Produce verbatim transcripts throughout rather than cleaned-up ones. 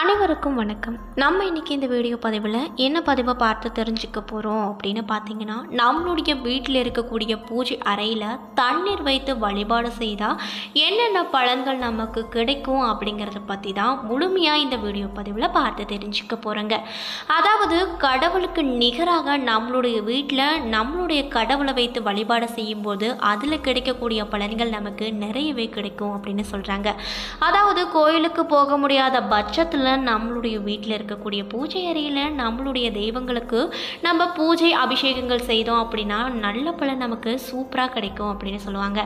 அனைவருக்கும் வணக்கம். நம்ம இன்றைக்கி இந்த வீடியோ பதிவில் என்ன பதிவை பார்த்து தெரிஞ்சுக்க போகிறோம் அப்படின்னு பார்த்தீங்கன்னா, நம்மளுடைய வீட்டில் இருக்கக்கூடிய பூஜை அறையில் தண்ணீர் வைத்து வழிபாடு செய்தால் என்னென்ன பலன்கள் நமக்கு கிடைக்கும் அப்படிங்கிறத பற்றி தான் முழுமையாக இந்த வீடியோ பதிவில் பார்த்து தெரிஞ்சுக்க போகிறோங்க. அதாவது கடவுளுக்கு நிகராக நம்மளுடைய வீட்டில் நம்மளுடைய கடவுளை வைத்து வழிபாடு செய்யும்போது அதில் கிடைக்கக்கூடிய பலன்கள் நமக்கு நிறையவே கிடைக்கும் அப்படின்னு சொல்கிறாங்க. அதாவது கோயிலுக்கு போக முடியாத பட்சத்தில் நம்மளுடைய வீட்டில் இருக்கக்கூடிய பூஜை அறையில் நம்மளுடைய தெய்வங்களுக்கு நம்ம பூஜை அபிஷேகங்கள் செய்தோம் அப்படின்னா நல்ல பலன் நமக்கு சூப்பராக கிடைக்கும் அப்படின்னு சொல்லுவாங்க.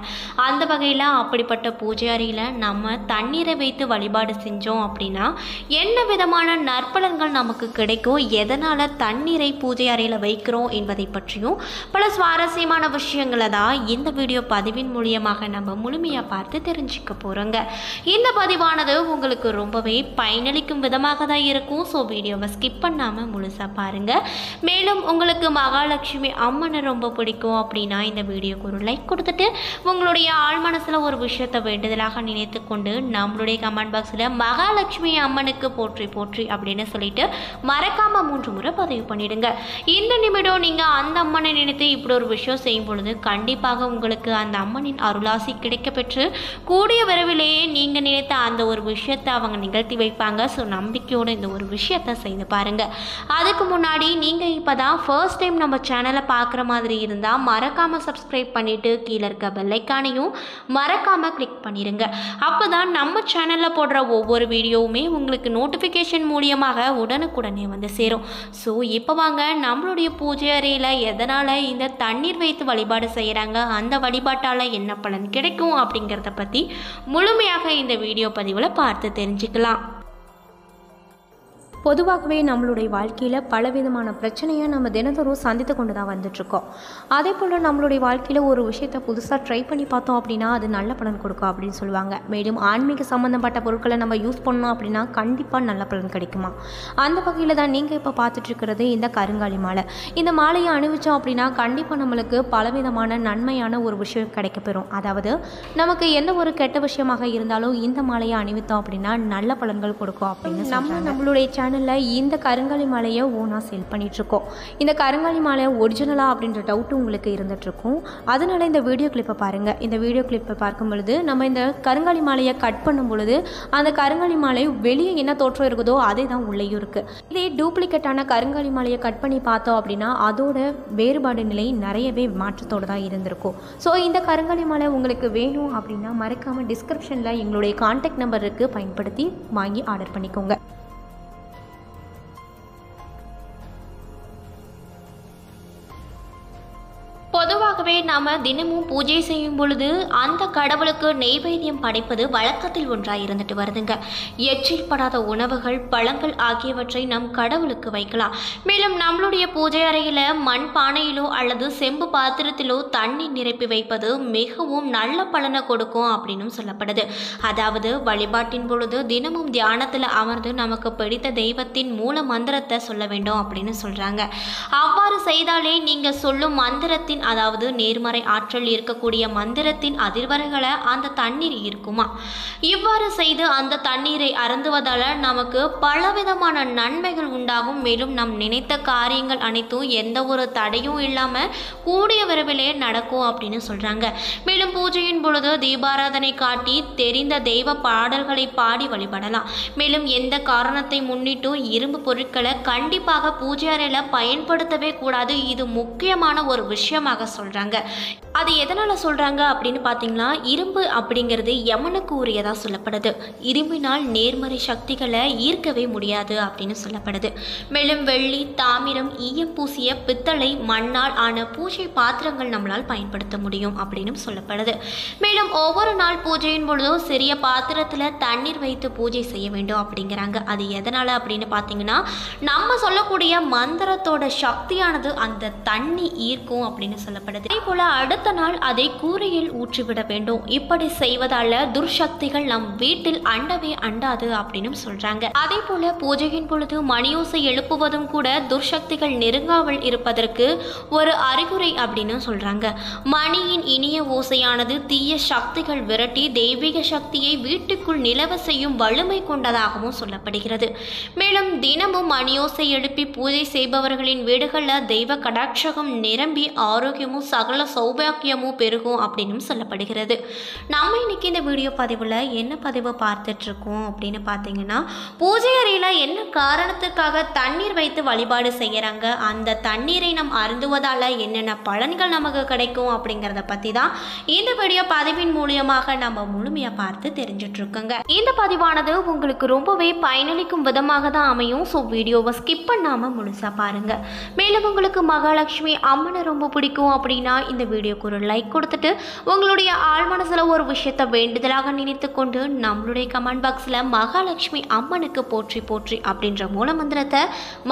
அந்த வகையில் அப்படிப்பட்ட பூஜை அறையில் நம்ம தண்ணீரை வைத்து வழிபாடு செஞ்சோம் அப்படின்னா என்ன விதமான நற்பலன்கள் நமக்கு கிடைக்கும், எதனால் தண்ணீரை பூஜை அறையில் வைக்கிறோம் என்பதை பற்றியும் பல சுவாரஸ்யமான விஷயங்களை தான் இந்த வீடியோ பதிவின் மூலியமாக நம்ம முழுமையாக பார்த்து தெரிஞ்சுக்க போகிறோங்க. இந்த பதிவானது உங்களுக்கு ரொம்பவே பயனளி விதமாக தான் இருக்கும். ஸோ வீடியோவை ஸ்கிப் பண்ணாமல் முழுசாக பாருங்கள். மேலும் உங்களுக்கு மகாலட்சுமி அம்மனை ரொம்ப பிடிக்கும் அப்படின்னா இந்த வீடியோக்கு ஒரு லைக் கொடுத்துட்டு உங்களுடைய ஆள் மனசில் ஒரு விஷயத்தை வேண்டுதலாக நினைத்து கொண்டு நம்மளுடைய கமெண்ட் பாக்ஸில் மகாலட்சுமி அம்மனுக்கு போற்றி போற்றி அப்படின்னு சொல்லிட்டு மறக்காமல் மூன்று முறை பதிவு பண்ணிடுங்க. இந்த நிமிடம் நீங்கள் அந்த அம்மனை நினைத்து இப்படி ஒரு விஷயம் செய்யும் பொழுது கண்டிப்பாக உங்களுக்கு அந்த அம்மனின் அருளாசி கிடைக்க பெற்று கூடிய விரைவிலேயே நீங்கள் நினைத்த அந்த ஒரு விஷயத்தை அவங்க நிகழ்த்தி வைப்பாங்க. ஸோ நம்பிக்கையோடு இந்த ஒரு விஷயத்தை செய்து பாருங்கள். அதுக்கு முன்னாடி நீங்கள் இப்போ தான் ஃபர்ஸ்ட் டைம் நம்ம சேனலை பார்க்குற மாதிரி இருந்தால் மறக்காமல் சப்ஸ்கிரைப் பண்ணிவிட்டு கீழே இருக்க பெல் ஐக்கானையும் மறக்காமல் கிளிக் பண்ணிடுங்க. அப்போ தான் நம்ம சேனலில் போடுற ஒவ்வொரு வீடியோவுமே உங்களுக்கு நோட்டிஃபிகேஷன் மூலியமாக உடனுக்குடனே வந்து சேரும். ஸோ இப்போ வாங்க, நம்மளுடைய பூஜை அறையில் எதனால் இந்த தண்ணீர் வைத்து வழிபாடு செய்கிறாங்க, அந்த வழிபாட்டால் என்ன பலன் கிடைக்கும் அப்படிங்கிறத பற்றி முழுமையாக இந்த வீடியோ பதிவில் பார்த்து தெரிஞ்சுக்கலாம். பொதுவாகவே நம்மளுடைய வாழ்க்கையில் பலவிதமான பிரச்சனையை நம்ம தினந்தோறும் சந்தித்து கொண்டு தான் வந்துட்டுருக்கோம். அதே போல் நம்மளுடைய வாழ்க்கையில் ஒரு விஷயத்தை புதுசாக ட்ரை பண்ணி பார்த்தோம் அப்படின்னா அது நல்ல பலன் கொடுக்கும் அப்படின்னு சொல்லுவாங்க. மேலும் ஆன்மீக சம்மந்தப்பட்ட பொருட்களை நம்ம யூஸ் பண்ணோம் அப்படின்னா கண்டிப்பாக நல்ல பலன் கிடைக்குமா. அந்த வகையில் தான் நீங்கள் இப்போ பார்த்துட்ருக்கிறது இந்த கருங்காலி மாலை. இந்த மாலையை அணிவித்தோம் அப்படின்னா கண்டிப்பாக நம்மளுக்கு பலவிதமான நன்மையான ஒரு விஷயம் கிடைக்கப்பெறும். அதாவது நமக்கு எந்த ஒரு கெட்ட விஷயமாக இருந்தாலும் இந்த மாலையை அணிவித்தோம் அப்படின்னா நல்ல பலன்கள் கொடுக்கும் அப்படின்னு நம்ம நம்மளுடைய சேனல் இந்த கருங்காலி மாலையை ஓனாக சேல் பண்ணிகிட்ருக்கோம். இந்த கருங்காலி மாலை ஒரிஜினலாக அப்படின்ற டவுட்டு உங்களுக்கு இருந்துகிட்ருக்கும். அதனால் இந்த வீடியோ கிளிப்பை பாருங்கள். இந்த வீடியோ கிளிப்பை பார்க்கும் பொழுது நம்ம இந்த கருங்காலி மாலையை கட் பண்ணும் பொழுது அந்த கருங்காலி மாலை வெளியே என்ன தோற்றம் இருக்குதோ அதே தான் உள்ளேயும் இருக்குது. இதே டூப்ளிகேட்டான கருங்காலி மாலையை கட் பண்ணி பார்த்தோம் அப்படின்னா அதோட வேறுபாடு நிலை நிறையவே மாற்றத்தோடு தான் இருந்திருக்கும். ஸோ இந்த கருங்காலி மாலை உங்களுக்கு வேணும் அப்படின்னா மறக்காமல் டிஸ்கிரிப்ஷனில் எங்களுடைய கான்டாக்ட் நம்பருக்கு பயன்படுத்தி வாங்கி ஆர்டர் பண்ணிக்கோங்க. பொதுவாகவே நாம் தினமும் பூஜை செய்யும் பொழுது அந்த கடவுளுக்கு நெய்வேத்தியம் படைப்பது வழக்கத்தில் ஒன்றாக இருந்துட்டு வருதுங்க. எச்சில் படாத உணவுகள், பழங்கள் ஆகியவற்றை நம் கடவுளுக்கு வைக்கலாம். மேலும் நம்மளுடைய பூஜை அறையில் மண் பானையிலோ அல்லது செம்பு பாத்திரத்திலோ தண்ணீர் நிரப்பி வைப்பது மிகவும் நல்ல பலனை கொடுக்கும் அப்படின்னு சொல்லப்படுது. அதாவது வழிபாட்டின் பொழுது தினமும் தியானத்தில் அமர்ந்து நமக்கு பிடித்த தெய்வத்தின் மூல மந்திரத்தை சொல்ல வேண்டும் அப்படின்னு சொல்கிறாங்க. அவ்வாறு செய்தாலே நீங்கள் சொல்லும் மந்திரத்தின், அதாவது நேர்மறை ஆற்றல் இருக்கக்கூடிய மந்திரத்தின் அதிர்வலைகளை அந்த தண்ணீர் இருக்குமா. இவ்வாறு செய்து அந்த தண்ணீரை அருந்துவதால் நமக்கு பலவிதமான நன்மைகள் உண்டாகும். மேலும் நம் நினைத்த காரியங்கள் அனைத்தும் எந்த ஒரு தடையும் இல்லாமல் கூடிய விரைவிலே நடக்கும் அப்படின்னு சொல்கிறாங்க. மேலும் பூஜையின் பொழுது தீபாராதனை காட்டி தெரிந்த தெய்வ பாடல்களை பாடி வழிபடலாம். மேலும் எந்த காரணத்தை முன்னிட்டும் இரும்பு பொருட்களை கண்டிப்பாக பூஜை அறையில் பயன்படுத்தவே கூடாது. இது முக்கியமான ஒரு விஷயமாக சொல்றாங்க. அது எதனால சொல்றாங்க அப்படின்னு பாத்தீங்கன்னா, இரும்பு அப்படிங்கிறது யமனுக்கு உரியதா சொல்லப்படுது. இரும்பினால் நேர்மறை சக்திகளை ஈர்க்கவே முடியாது அப்படின்னு சொல்லப்படுது. மேலும் வெள்ளி, தாமிரம், ஈயம் பூசிய பித்தளை, மண்ணால் ஆன பூஜை பாத்திரங்கள் நம்மளால் பயன்படுத்த முடியும் அப்படின்னு சொல்லப்படுது. மேலும் ஒவ்வொரு நாள் பூஜையின் பொழுதும் சிறிய பாத்திரத்துல தண்ணீர் வைத்து பூஜை செய்ய வேண்டும் அப்படிங்கிறாங்க. அது எதனால அப்படின்னு பாத்தீங்கன்னா, நம்ம சொல்லக்கூடிய மந்திரத்தோட சக்தியானது அந்த தண்ணி ஈர்க்கும் அப்படின்னு சொல்லப்படுது. ராகுலா அடுத்த நாள் அதை கூரையில் ஊற்றிவிட வேண்டும். இப்படி செய்வதால துர்சக்திகள் நம் வீட்டில் அண்டவே அண்டாது அப்படின்னு சொல்றாங்க. அதே போல பூஜையின் பொழுது மணியோசை எழுப்புவதும் கூட துர்சக்திகள் நெருங்காமல் இருப்பதற்கு ஒரு அறிகுறி அப்படின்னு சொல்றாங்க. மணியின் இனிய ஓசையானது தீய சக்திகள் விரட்டி தெய்வீக சக்தியை வீட்டுக்குள் நிலவ செய்யும் வலிமை கொண்டதாகவும் சொல்லப்படுகிறது. மேலும் தினமும் மணியோசை எழுப்பி பூஜை செய்பவர்களின் வீடுகளில் தெய்வ கடாட்சகம் நிரம்பி ஆரோக்கியமும் சகல சௌபாக்கியமும் பெருகும் அப்படின்னு சொல்லப்படுகிறது. நம்ம இன்னைக்கு இந்த வீடியோ பதிவில் என்ன பதிவை பார்த்துட்டு இருக்கோம் அப்படின்னு பார்த்தீங்கன்னா, பூஜை அறையில் என்ன காரணத்திற்காக தண்ணீர் வைத்து வழிபாடு செய்கிறாங்க, அந்த தண்ணீரை நம் அருந்துவதால் என்னென்ன பலன்கள் நமக்கு கிடைக்கும் அப்படிங்கிறத பற்றி தான் இந்த வீடியோ பதிவின் மூலியமாக நம்ம முழுமையாக பார்த்து தெரிஞ்சிட்ருக்கோங்க. இந்த பதிவானது உங்களுக்கு ரொம்பவே பயனளிக்கும் விதமாக தான் அமையும். ஸோ வீடியோவை ஸ்கிப் பண்ணாமல் முழுசாக பாருங்கள். மேலும் உங்களுக்கு மகாலட்சுமி அம்மனை ரொம்ப பிடிக்கும் அப்படின்னா இந்த வீடியோக்கு ஒரு லைக் கொடுத்துட்டு உங்களுடைய ஆள் மனசில் ஒரு விஷயத்தை வேண்டுதலாக நினைத்து கொண்டு நம்மளுடைய கமெண்ட் பாக்ஸில் மகாலட்சுமி அம்மனுக்கு போற்றி போற்றி அப்படின்ற மூல மந்திரத்தை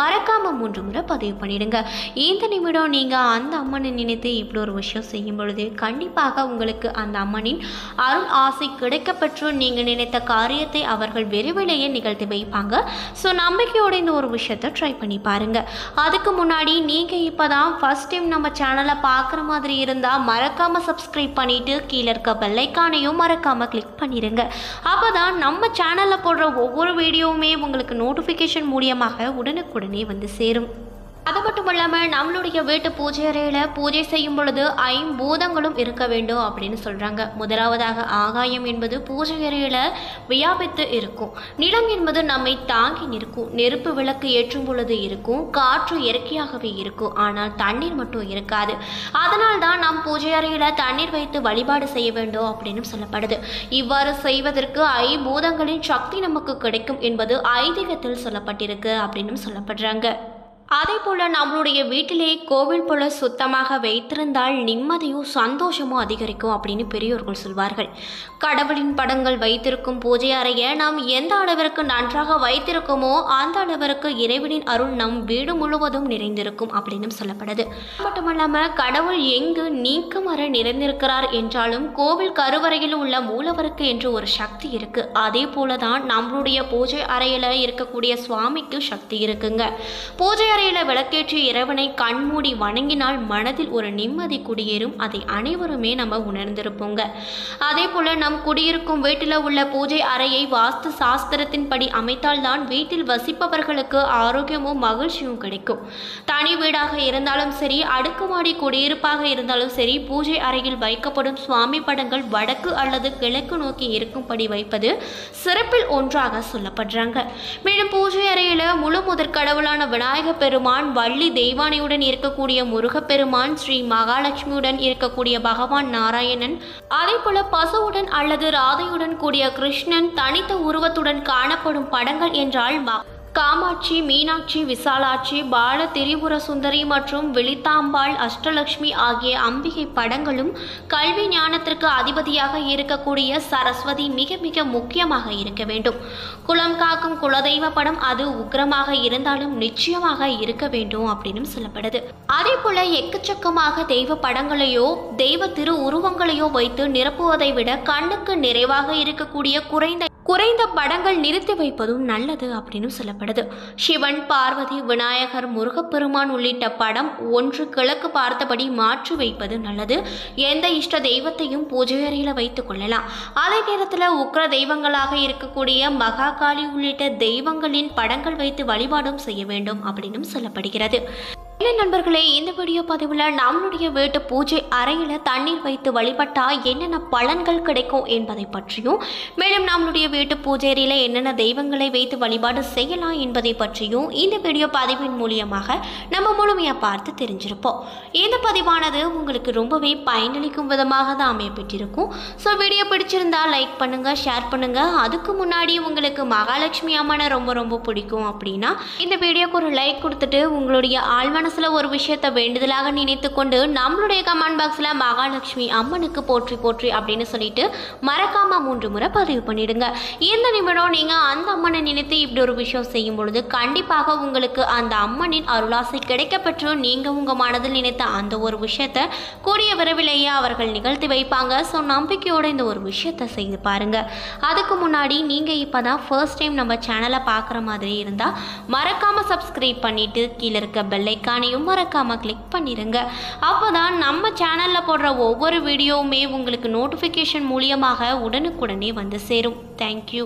மறக்காமல் மூன்று முறை பதிவு பண்ணிடுங்க. இந்த நிமிடம் நீங்கள் அந்த அம்மனை நினைத்து இப்படி ஒரு விஷயம் செய்யும் பொழுது கண்டிப்பாக உங்களுக்கு அந்த அம்மனின் அருள் ஆசை கிடைக்கப்பெற்று நீங்கள் நினைத்த காரியத்தை அவர்கள் விரைவிலேயே நிகழ்த்தி வைப்பாங்க. ஸோ நம்பிக்கையோட இந்த ஒரு விஷயத்தை ட்ரை பண்ணி பாருங்கள். அதுக்கு முன்னாடி நீங்கள் இப்போ தான் ஃபஸ்ட் டைம் நம்ம சேனலை பார்க்குற மாதிரி இருந்தால் மறக்காமல் சப்ஸ்கிரைப் பண்ணிவிட்டு கீழே இருக்க பெல் ஐக்கானையும் மறக்காமல் கிளிக் பண்ணிடுங்க. அப்போ தான் நம்ம சேனலில் போடுற ஒவ்வொரு வீடியோவுமே உங்களுக்கு நோட்டிஃபிகேஷன் மூலியமாக உடனுக்குடனே வந்து சேரும். அது மட்டும் இல்லாமல் நம்மளுடைய வீட்டு பூஜை அறையில் பூஜை செய்யும் பொழுது ஐம்பூதங்களும் இருக்க வேண்டும் அப்படின்னு சொல்கிறாங்க. முதலாவதாக ஆகாயம் என்பது பூஜை அறையில் வியாபித்து இருக்கும், நிலம் என்பது நம்மை தாங்கி நிற்கும், நெருப்பு விளக்கு ஏற்றும் பொழுது இருக்கும், காற்று இயற்கையாகவே இருக்கும், ஆனால் தண்ணீர் மட்டும் இருக்காது. அதனால் தான் நாம் பூஜை அறையில் தண்ணீர் வைத்து வழிபாடு செய்ய வேண்டும் அப்படின்னு சொல்லப்படுது. இவ்வாறு செய்வதற்கு ஐம்பூதங்களின் சக்தி நமக்கு கிடைக்கும் என்பது ஐதீகத்தில் சொல்லப்பட்டிருக்கு அப்படின்னு சொல்லப்படுறாங்க. அதே போல் நம்மளுடைய வீட்டிலே கோவில் போல் சுத்தமாக வைத்திருந்தால் நிம்மதியும் சந்தோஷமும் அதிகரிக்கும் அப்படின்னு பெரியோர்கள் சொல்வார்கள். கடவுளின் படங்கள் வைத்திருக்கும் பூஜை அறையை நாம் எந்த அளவிற்கு நன்றாக வைத்திருக்கோமோ அந்த அளவிற்கு இறைவனின் அருள் நம் வீடு முழுவதும் நிறைந்திருக்கும் அப்படின்னு சொல்லப்படுது. மட்டுமல்லாமல் கடவுள் எங்கு நீக்க மர நிறைந்திருக்கிறார் என்றாலும் கோவில் கருவறையில் உள்ள மூலவருக்கு என்று ஒரு சக்தி இருக்குது. அதே போல தான் நம்மளுடைய பூஜை அறையில் இருக்கக்கூடிய சுவாமிக்கு சக்தி இருக்குங்க. பூஜை விளக்கேற்றி இறைவனை கண்மூடி வணங்கினால் மனதில் ஒரு நிம்மதி குடியேறும். அதை அனைவருமே நம்ம உணர்ந்திருப்போங்க. அதே போல நம் குடியிருக்கும் வீட்டில் உள்ள பூஜை அறையை வாஸ்து சாஸ்திரத்தின்படி அமைத்தால்தான் வீட்டில் வசிப்பவர்களுக்கு ஆரோக்கியமும் மகிழ்ச்சியும் கிடைக்கும். தனி வீடாக இருந்தாலும் சரி, அடுக்குமாடி குடியிருப்பாக இருந்தாலும் சரி, பூஜை அறையில் வைக்கப்படும் சுவாமி படங்கள் வடக்கு அல்லது கிழக்கு நோக்கி இருக்கும்படி வைப்பது சிறப்பில் ஒன்றாக சொல்லப்படுறாங்க. மேலும் பூஜை அறையில் முழு முதற் கடவுளான விநாயகர் பெருமான், வள்ளி தெய்வானையுடன் இருக்கக்கூடிய முருகப்பெருமான், ஸ்ரீ மகாலட்சுமியுடன் இருக்கக்கூடிய பகவான் நாராயணன், அதே போல பசுவுடன் அல்லது ராதையுடன் கூடிய கிருஷ்ணன், தனித்த உருவத்துடன் காணப்படும் படங்கள் என்றால் காமாட்சி, மீனாட்சி, விசாலாட்சி, பால திரிபுர சுந்தரி மற்றும் விழித்தாம்பாள், அஷ்டலட்சுமி ஆகிய அம்பிகை படங்களும், கல்வி ஞானத்திற்கு அதிபதியாக இருக்கக்கூடிய சரஸ்வதி மிக மிக முக்கியமாக இருக்க வேண்டும். குலம் காக்கும் குலதெய்வ படம் அது உக்கிரமாக இருந்தாலும் நிச்சயமாக இருக்க வேண்டும் அப்படின்னு சொல்லப்படுது. அதே போல எக்கச்சக்கமாக தெய்வ படங்களையோ தெய்வ திரு உருவங்களையோ வைத்து நிரப்புவதை விட கண்ணுக்கு நிறைவாக இருக்கக்கூடிய குறைந்த குறைந்த படங்கள் நிறுத்தி வைப்பதும் நல்லது அப்படின்னு சொல்லப்படுது. சிவன், பார்வதி, விநாயகர், முருகப்பெருமான் உள்ளிட்ட படம் ஒன்று கிழக்கு பார்த்தபடி மாற்றி வைப்பது நல்லது. எந்த இஷ்ட தெய்வத்தையும் பூஜை அறையில் வைத்து கொள்ளலாம். அதே நேரத்தில் உக்ர தெய்வங்களாக இருக்கக்கூடிய மகாகாளி உள்ளிட்ட தெய்வங்களின் படங்கள் வைத்து வழிபாடும் செய்ய வேண்டும் அப்படின்னு சொல்லப்படுகிறது. இல்லை நண்பர்களே, இந்த வீடியோ பதிவில் நம்மளுடைய வீட்டு பூஜை அறையில் தண்ணீர் வைத்து வழிபட்டால் என்னென்ன பலன்கள் கிடைக்கும் என்பதை பற்றியும், மேலும் நம்மளுடைய வீட்டு பூஜை அறையில் என்னென்ன தெய்வங்களை வைத்து வழிபாடு செய்யலாம் என்பதை பற்றியும் இந்த வீடியோ பதிவின் மூலியமாக நம்ம முழுமையாக பார்த்து தெரிஞ்சிருப்போம். இந்த பதிவானது உங்களுக்கு ரொம்பவே பயனளிக்கும் விதமாக தான் அமையப்பட்டிருக்கும். ஸோ வீடியோ பிடிச்சிருந்தால் லைக் பண்ணுங்கள், ஷேர் பண்ணுங்கள். அதுக்கு முன்னாடி உங்களுக்கு மகாலட்சுமி அம்மனை ரொம்ப ரொம்ப பிடிக்கும் அப்படின்னா இந்த வீடியோக்கு ஒரு லைக் கொடுத்துட்டு உங்களுடைய ஆழ்மன மனசுல ஒரு விஷயத்தை வேண்டுதலாக நினைத்து கொண்டு நம்மளுடைய கமெண்ட் பாக்ஸ்ல மகாலட்சுமி அம்மனுக்கு போற்றி போற்றி அப்படின்னு சொல்லிட்டு மறக்காம மூன்று முறை பதிவு பண்ணிடுங்க. இந்த நிமிடம் நீங்க அந்த அம்மனை நினைத்து இப்படி ஒரு விஷயம் செய்யும் பொழுது கண்டிப்பாக உங்களுக்கு அந்த அம்மனின் அருளாசை கிடைக்க பெற்று நீங்க உங்க மனதில் நினைத்த அந்த ஒரு விஷயத்தை கூடிய விரைவிலேயே அவர்கள் நிகழ்த்தி வைப்பாங்க. ஸோ நம்பிக்கையோட இந்த ஒரு விஷயத்தை செய்து பாருங்க. அதுக்கு முன்னாடி நீங்க இப்பதான் ஃபர்ஸ்ட் டைம் நம்ம சேனலை பார்க்குற மாதிரி இருந்தா மறக்காம சப்ஸ்கிரைப் பண்ணிட்டு கீழே இருக்க பெல் ஐகானையும் மறக்காம கிளிக் பண்ணிருங்க. அப்போதான் நம்ம சேனல்ல போடுற ஒவ்வொரு வீடியோவுமே உங்களுக்கு நோட்டிஃபிகேஷன் மூலமாக உடனுக்குடனே வந்து சேரும். தேங்க்யூ.